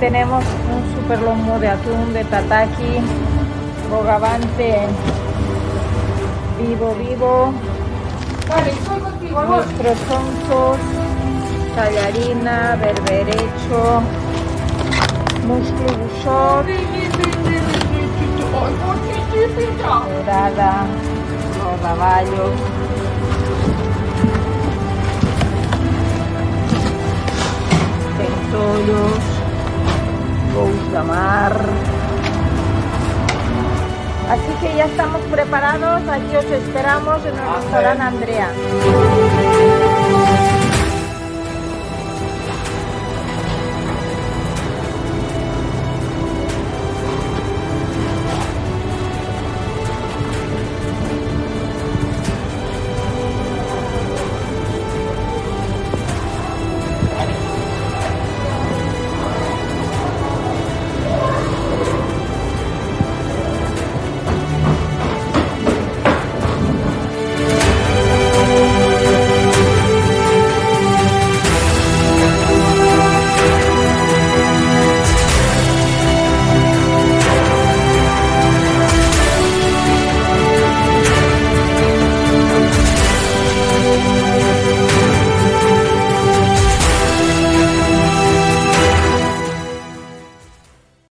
tenemos un super lomo de atún de tataki, bogavante vivo, vale, estoy contigo, nuestros honzos, tallarina, berberecho, muslo buchot, dorada, rodaballo. Tollos, gousamar. Así que ya estamos preparados, aquí os esperamos en el restaurante Andrea.